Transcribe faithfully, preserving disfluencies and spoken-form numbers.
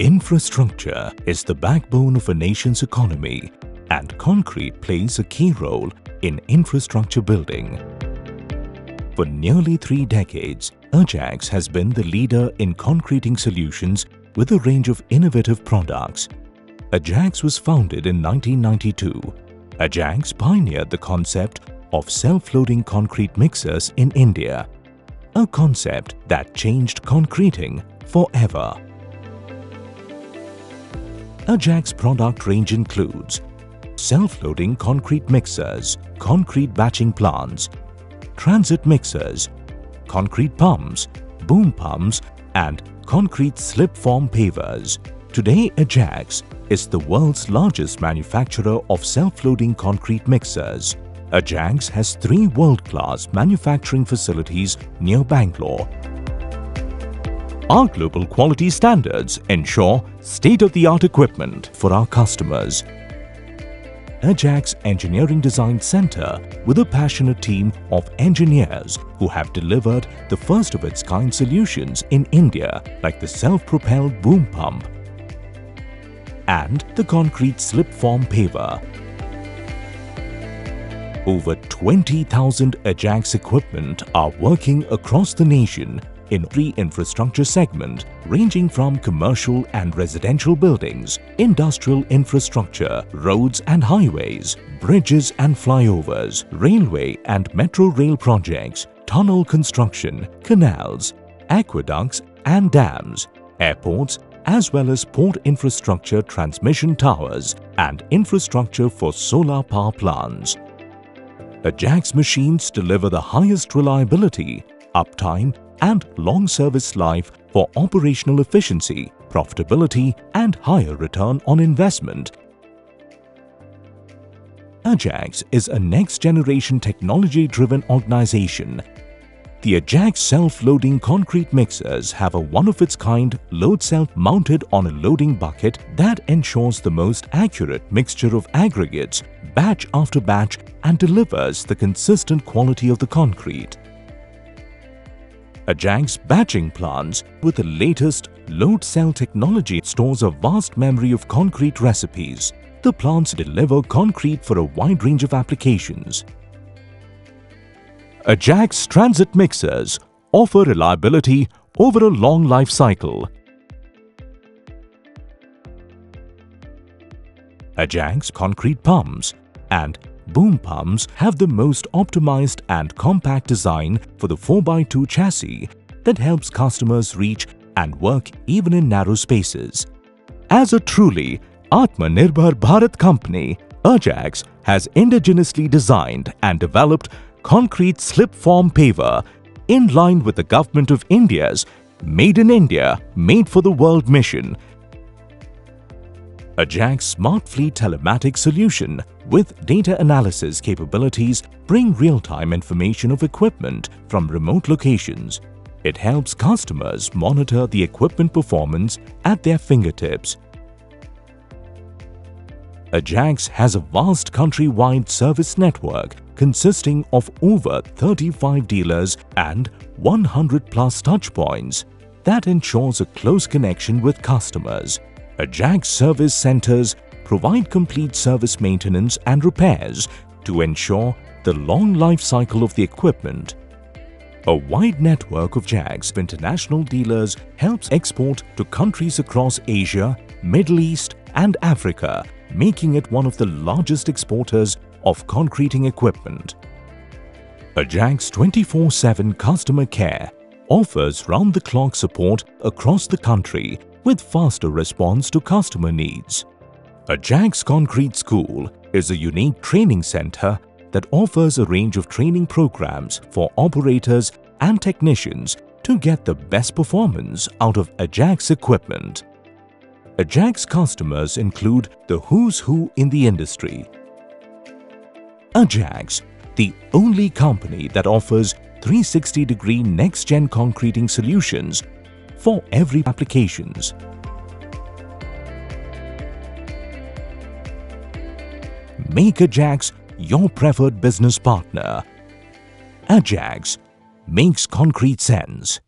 Infrastructure is the backbone of a nation's economy, and concrete plays a key role in infrastructure building. For nearly three decades, Ajax has been the leader in concreting solutions with a range of innovative products. Ajax was founded in nineteen ninety-two. Ajax pioneered the concept of self-loading concrete mixers in India, a concept that changed concreting forever. Ajax product range includes self-loading concrete mixers, concrete batching plants, transit mixers, concrete pumps, boom pumps and concrete slip-form pavers. Today, Ajax is the world's largest manufacturer of self-loading concrete mixers. Ajax has three world-class manufacturing facilities near Bangalore. Our global quality standards ensure state-of-the-art equipment for our customers. Ajax Engineering Design Center, with a passionate team of engineers who have delivered the first-of-its-kind solutions in India, like the self-propelled boom pump and the concrete slip-form paver. Over twenty thousand Ajax equipment are working across the nation in every infrastructure segment, ranging from commercial and residential buildings, industrial infrastructure, roads and highways, bridges and flyovers, railway and metro rail projects, tunnel construction, canals, aqueducts and dams, airports, as well as port infrastructure, transmission towers and infrastructure for solar power plants. Ajax machines deliver the highest reliability, uptime and long service life for operational efficiency, profitability and higher return on investment. Ajax is a next-generation technology-driven organization. The Ajax self-loading concrete mixers have a one-of-its-kind load cell mounted on a loading bucket that ensures the most accurate mixture of aggregates, batch after batch, and delivers the consistent quality of the concrete. Ajax batching plants with the latest load cell technology stores a vast memory of concrete recipes. The plants deliver concrete for a wide range of applications. Ajax transit mixers offer reliability over a long life cycle. Ajax concrete pumps and boom pumps have the most optimized and compact design for the four by two chassis that helps customers reach and work even in narrow spaces. As a truly Atmanirbhar Bharat company, Ajax has indigenously designed and developed concrete slip-form paver in line with the Government of India's Made in India, Made for the World mission. Ajax Smart Fleet Telematics solution with data analysis capabilities bring real-time information of equipment from remote locations. It helps customers monitor the equipment performance at their fingertips. Ajax has a vast country-wide service network consisting of over thirty-five dealers and one hundred plus touchpoints that ensures a close connection with customers. Ajax service centers provide complete service maintenance and repairs to ensure the long life cycle of the equipment. A wide network of Ajax international dealers helps export to countries across Asia, Middle East and Africa, making it one of the largest exporters of concreting equipment. Ajax twenty-four seven customer care offers round-the-clock support across the country with faster response to customer needs. Ajax Concrete School is a unique training center that offers a range of training programs for operators and technicians to get the best performance out of Ajax equipment. Ajax customers include the who's who in the industry. Ajax, the only company that offers three hundred sixty degree next-gen concreting solutions for every applications. Make Ajax your preferred business partner. Ajax makes concrete sense.